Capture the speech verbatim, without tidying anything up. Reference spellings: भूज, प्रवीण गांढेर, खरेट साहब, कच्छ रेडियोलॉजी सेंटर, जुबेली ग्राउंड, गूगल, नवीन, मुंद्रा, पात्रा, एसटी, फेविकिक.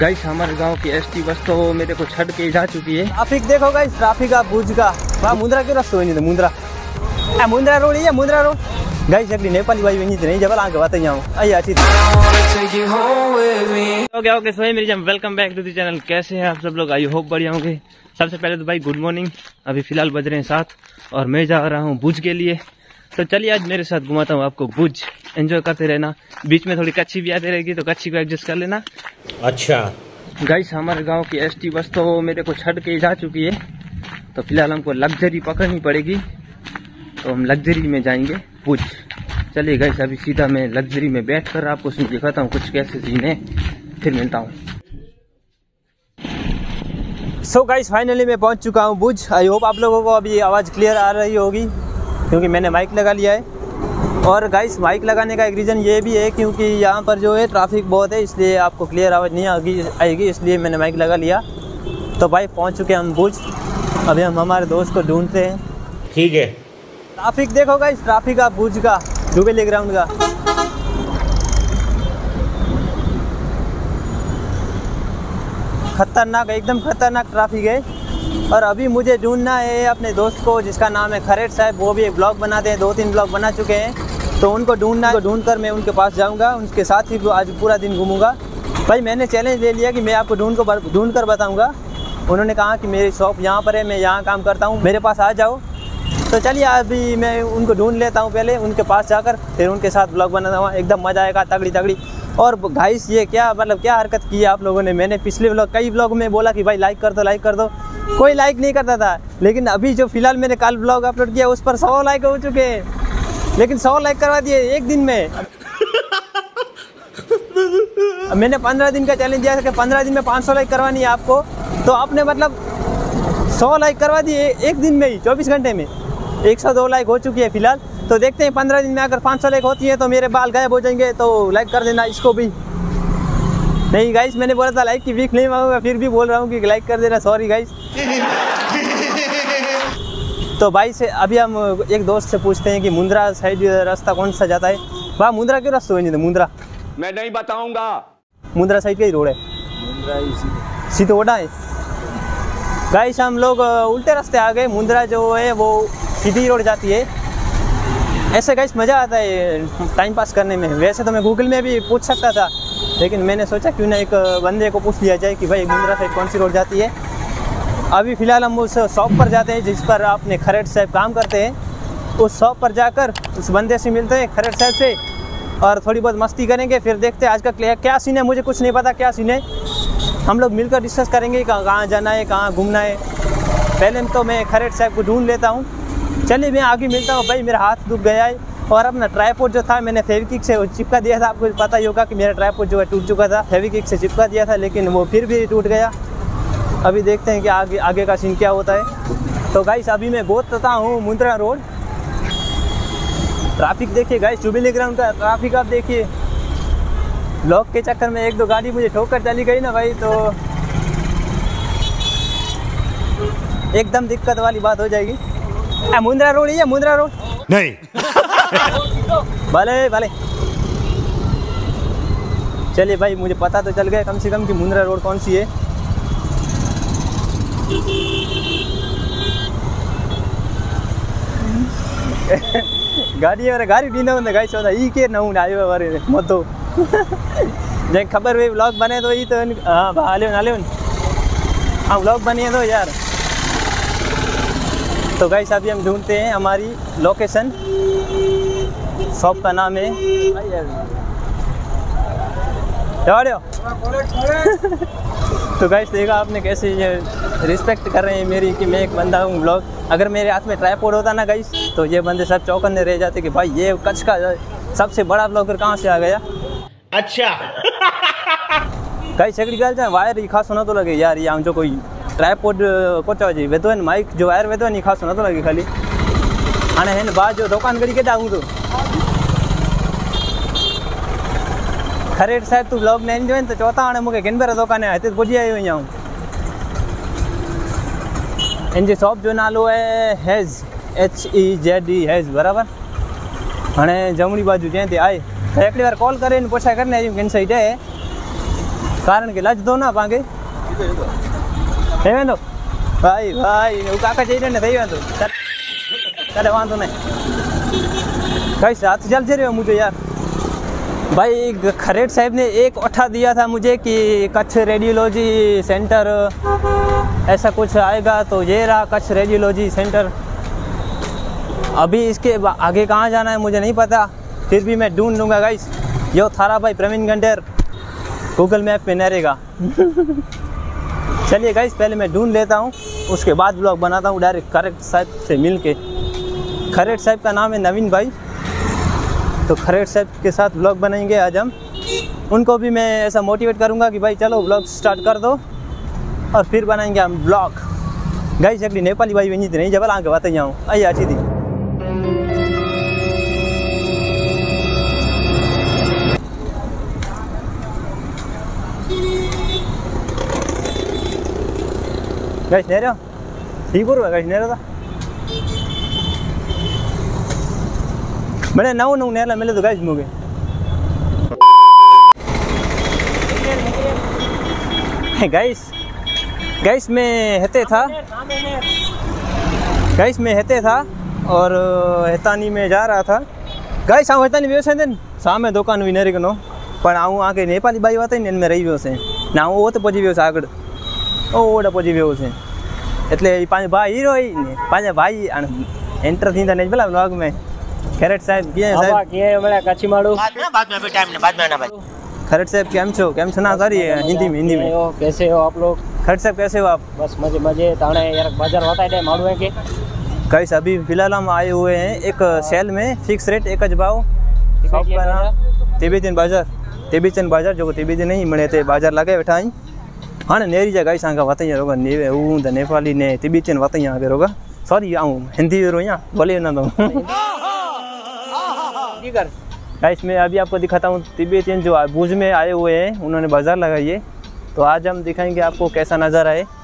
Guys हमारे गांव की एसटी बस तो मेरे को छट के जा चुकी है। ट्रैफिक देखो गाइस, ट्रैफिक आप भूज का वहाँ मुंद्रा के रस्तो है। मुंद्रा आ मुंद्रा रोड है, मुंद्रा रोड गाइस अगली नेपाली भाई वहीं नहीं जब आगे बात यहाँ आई अच्छी। ओके ओके सोए मेरी जब welcome back to the channel. कैसे हैं आप सब लोग? आई होप बढ़िया होंगे। सबसे पहले तो भाई गुड मॉर्निंग। अभी फिलहाल बज रहे हैं सात और मैं जा रहा हूँ भूज के लिए। तो चलिए आज मेरे साथ घुमाता हूँ आपको भूज। एंजॉय करते रहना, बीच में थोड़ी कच्ची भी आती रहेगी तो कच्ची को एडजस्ट कर लेना। अच्छा गाइस हमारे गांव की एसटी बस तो मेरे को छट के जा चुकी है। तो फिलहाल हमको लग्जरी पकड़नी पड़ेगी, तो हम लग्जरी में जाएंगे भूज। चलिए गाइस अभी सीधा मैं लग्जरी में बैठकर आपको उसमें दिखाता हूँ कुछ कैसे जीने, फिर मिलता हूँ। सो गाइस फाइनली मैं पहुँच चुका हूँ भूज। आई होप आप लोगों को अभी आवाज़ क्लियर आ रही होगी क्योंकि मैंने माइक लगा लिया है। और गाइस माइक लगाने का एक रीज़न ये भी है क्योंकि यहाँ पर जो है ट्रैफिक बहुत है, इसलिए आपको क्लियर आवाज़ नहीं आएगी आएगी इसलिए मैंने माइक लगा लिया। तो भाई पहुँच चुके हम भूज। अभी हम हमारे दोस्त को ढूंढते हैं। ठीक है ट्रैफिक देखो गाइस, ट्रैफिक आप भूज का जुबेली ग्राउंड का। खतरनाक, एकदम खतरनाक ट्रैफिक है। और अभी मुझे ढूंढना है अपने दोस्त को जिसका नाम है खरेट साहब। वो भी एक ब्लॉग बनाते हैं, दो तीन ब्लॉग बना चुके हैं। तो उनको ढूंढना है, ढूंढ कर मैं उनके पास जाऊंगा, उनके साथ ही आज पूरा दिन घूमूंगा। भाई मैंने चैलेंज ले लिया कि मैं आपको ढूंढ को ढूंढ कर बताऊंगा। उन्होंने कहा कि मेरी शॉप यहाँ पर है, मैं यहाँ काम करता हूँ, मेरे पास आ जाओ। तो चलिए अभी मैं उनको ढूंढ लेता हूँ पहले, उनके पास जाकर फिर उनके साथ ब्लॉग बनाता हूँ। एकदम मज़ा आएगा, तगड़ी तगड़ी। और गाइस ये क्या मतलब क्या हरकत की है आप लोगों ने। मैंने पिछले ब्लॉग कई ब्लॉग में बोला कि भाई लाइक कर दो लाइक कर दो, कोई लाइक नहीं करता था। लेकिन अभी जो फिलहाल मैंने कल ब्लॉग अपलोड किया उस पर सौ लाइक हो चुके हैं। लेकिन सौ लाइक करवा दिए एक दिन में। मैंने पंद्रह दिन का चैलेंज दिया था कि पंद्रह दिन में पाँच सौ लाइक करवानी है आपको। तो आपने मतलब सौ लाइक करवा दिए एक दिन में ही, चौबीस घंटे में एक सौ दो लाइक हो चुकी है फिलहाल। तो देखते हैं पंद्रह दिन में अगर पाँच सौ लाइक होती है तो मेरे बाल गायब हो जाएंगे। तो लाइक कर देना इसको भी। नहीं गाइस मैंने बोला था लाइक की वीक नहीं मांगूंगा, फिर भी बोल रहा हूँ कि लाइक कर देना, सॉरी गाइस। तो भाई से अभी हम एक दोस्त से पूछते हैं कि मुंद्रा साइड रास्ता कौन सा जाता है। वहाँ मुंद्रा क्यों रास्ता है? मुंद्रा मैं नहीं बताऊंगा। मुंद्रा साइड का ही रोड है, सीधोड़ा है। गाइस हम लोग उल्टे रास्ते आ गए। मुंद्रा जो है वो सीधी रोड जाती है। ऐसे गाइस मज़ा आता है टाइम पास करने में। वैसे तो मैं गूगल में भी पूछ सकता था, लेकिन मैंने सोचा क्यों ना एक बंदे को पूछ लिया जाए कि भाई मुंद्रा साइड कौन सी रोड जाती है। अभी फ़िलहाल हम उस शॉप पर जाते हैं जिस पर आपने खरेट साहब काम करते हैं। उस शॉप पर जाकर उस बंदे से मिलते हैं, खरेट साहब से, और थोड़ी बहुत मस्ती करेंगे। फिर देखते हैं आज का क्या सीन है। मुझे कुछ नहीं पता क्या सीन है। हम लोग मिलकर डिस्कस करेंगे कहाँ जाना है, कहाँ घूमना है। पहले तो मैं खरेट साहब को ढूंढ लेता हूँ। चलिए मैं आगे मिलता हूँ। भाई मेरा हाथ दुख गया है और अपना ट्राईपोड जो था मैंने फेविकिक से चिपका दिया था। आपको पता ही होगा कि मेरा ट्राईपोड जो है टूट चुका था, फेविकिक से चिपका दिया था लेकिन वो फिर भी टूट गया। अभी देखते हैं कि आगे आगे का सीन क्या होता है। तो गाइस अभी मैं गोतता हूँ मुंद्रा रोड। ट्रैफिक देखिए गाइस, जुबिली ग्राउंड का ट्रैफिक आप देखिए। ब्लॉक के चक्कर में एक दो गाड़ी मुझे ठोक कर चली गई ना भाई, तो एकदम दिक्कत वाली बात हो जाएगी। मुंद्रा रोड ही है, मुंद्रा रोड नहीं। भले भले चलिए भाई मुझे पता तो चल गया कम से कम कि मुंद्रा रोड कौन सी है। गाड़ी और गाड़ी भी ना गाड़ी चौदह ये के ना आयो वाले मत दो जैसे खबर भाई व्लॉग बने तो ये तो हाँ भाले नाले हाँ व्लॉग बनिए तो यार। तो गाइस अभी हम ढूंढते हैं हमारी लोकेशन। शॉप का नाम है तो गाइस देखा आपने कैसे ये रिस्पेक्ट कर रहे हैं मेरी कि मैं एक बंदा हूँ ब्लॉग। अगर मेरे हाथ में ट्राइपॉड होता ना गाइस तो ये बंदे सब चौकन्ने रह जाते कि भाई ये कच्छ का सबसे बड़ा ब्लॉगर कहाँ से आ गया। अच्छा गाइस एक गल वायर ही खास होना तो लगे यार, ये हम जो कोई ट्राइपॉड कोचाजी वेदोन माइक जो वायर वेदोन खास होना तो लगी खाली आने हैं बात जो दुकान करी के जाऊँ। तो खरेट साहब तू ब्लॉग नहीं जो तो चौथा आने मुके किन बार दुकान है पुजी आई हुई हूँ। इन जी शॉप जो नालो है हेज एच ई जेड ई हेज बराबर हाँ जमणी बाजू जैं आए तो एक बार कॉल करे पूछा करने किन सही जाए कारण के लज दो ना पांगे भाई भाई भाई वो काका चाहिए ने भाई वांदो करे वांदो ने कैसे हाथ जल से रहे हो मुझे यार भाई। खरेट साहब ने एक उठा दिया था मुझे कि कच्छ रेडियोलॉजी सेंटर ऐसा कुछ आएगा, तो ये रहा कच्छ रेडियोलॉजी सेंटर। अभी इसके आगे कहाँ जाना है मुझे नहीं पता, फिर भी मैं ढूंढ लूँगा गाइस। यो थारा भाई प्रवीण गांढेर गूगल मैप पे नरेगा। चलिए गाइस पहले मैं ढूंढ लेता हूँ, उसके बाद ब्लॉग बनाता हूँ डायरेक्ट खरेट साहब से मिल के। खरेट साहब का नाम है नवीन भाई, तो खरेट साहब के साथ ब्लॉग बनाएंगे आज हम। उनको भी मैं ऐसा मोटिवेट करूंगा कि भाई चलो ब्लॉग स्टार्ट कर दो और फिर बनाएंगे हम ब्लॉग। गाइस अगली नेपाली भाई वंजित नहीं जबल आके बातें जाऊँ आई अच्छी थी। गाइस नहीं रहा ठीक हो रहा गाइस नहीं रहा था मैंने नव नौ नहला मिले तो गाइस मुगे गाइस गाइस में हेते था गाइस में हेते था और हेतानी में जा रहा था गाइस। हाँ हेतानी व्यवसाय देन सामे दुकान भी नरी कनो पर आऊँ आके नेपाली बाई बात है में रही व्यवसाय ना वो तो पची व्यवसाय आगड़ ओडा पची व्यवसाय एटले पांच भाई हीरो पांच भाई एंटर थी नहीं भला व्लॉग में। खरेट साहब के साहब के हमरा काची मारो बाद में बाद में अभी टाइम ने बाद में आना भाई। खरेट साहब केम छो केम छो ना सॉरी हिंदी में हिंदी में ओ कैसे हो आप लोग। खरेट साहब कैसे हो आप। बस मजे मजे ताणे यार बाजार होता है माड़ू है के गाइस। अभी फिलहाल हम आए हुए हैं एक सेल में, फिक्स रेट एक ज भाव शॉप का नाम तिबेतन बाजार, तिबेतन बाजार जो तिबेतन नहीं मने ते बाजार लगे बैठा है हां नेरी जा गाइस आंगा वाते रोगा नेवे हूं द नेपाली ने तिबेतन वाते यहां पे रोगा सॉरी आऊं हिंदी रो यहां बोले ना तो कर। गाइस मैं अभी आपको दिखाता हूँ तिब्बतियन जो भूज में आए हुए हैं, उन्होंने बाजार लगाई है, तो आज हम दिखाएंगे आपको कैसा नज़ारा है।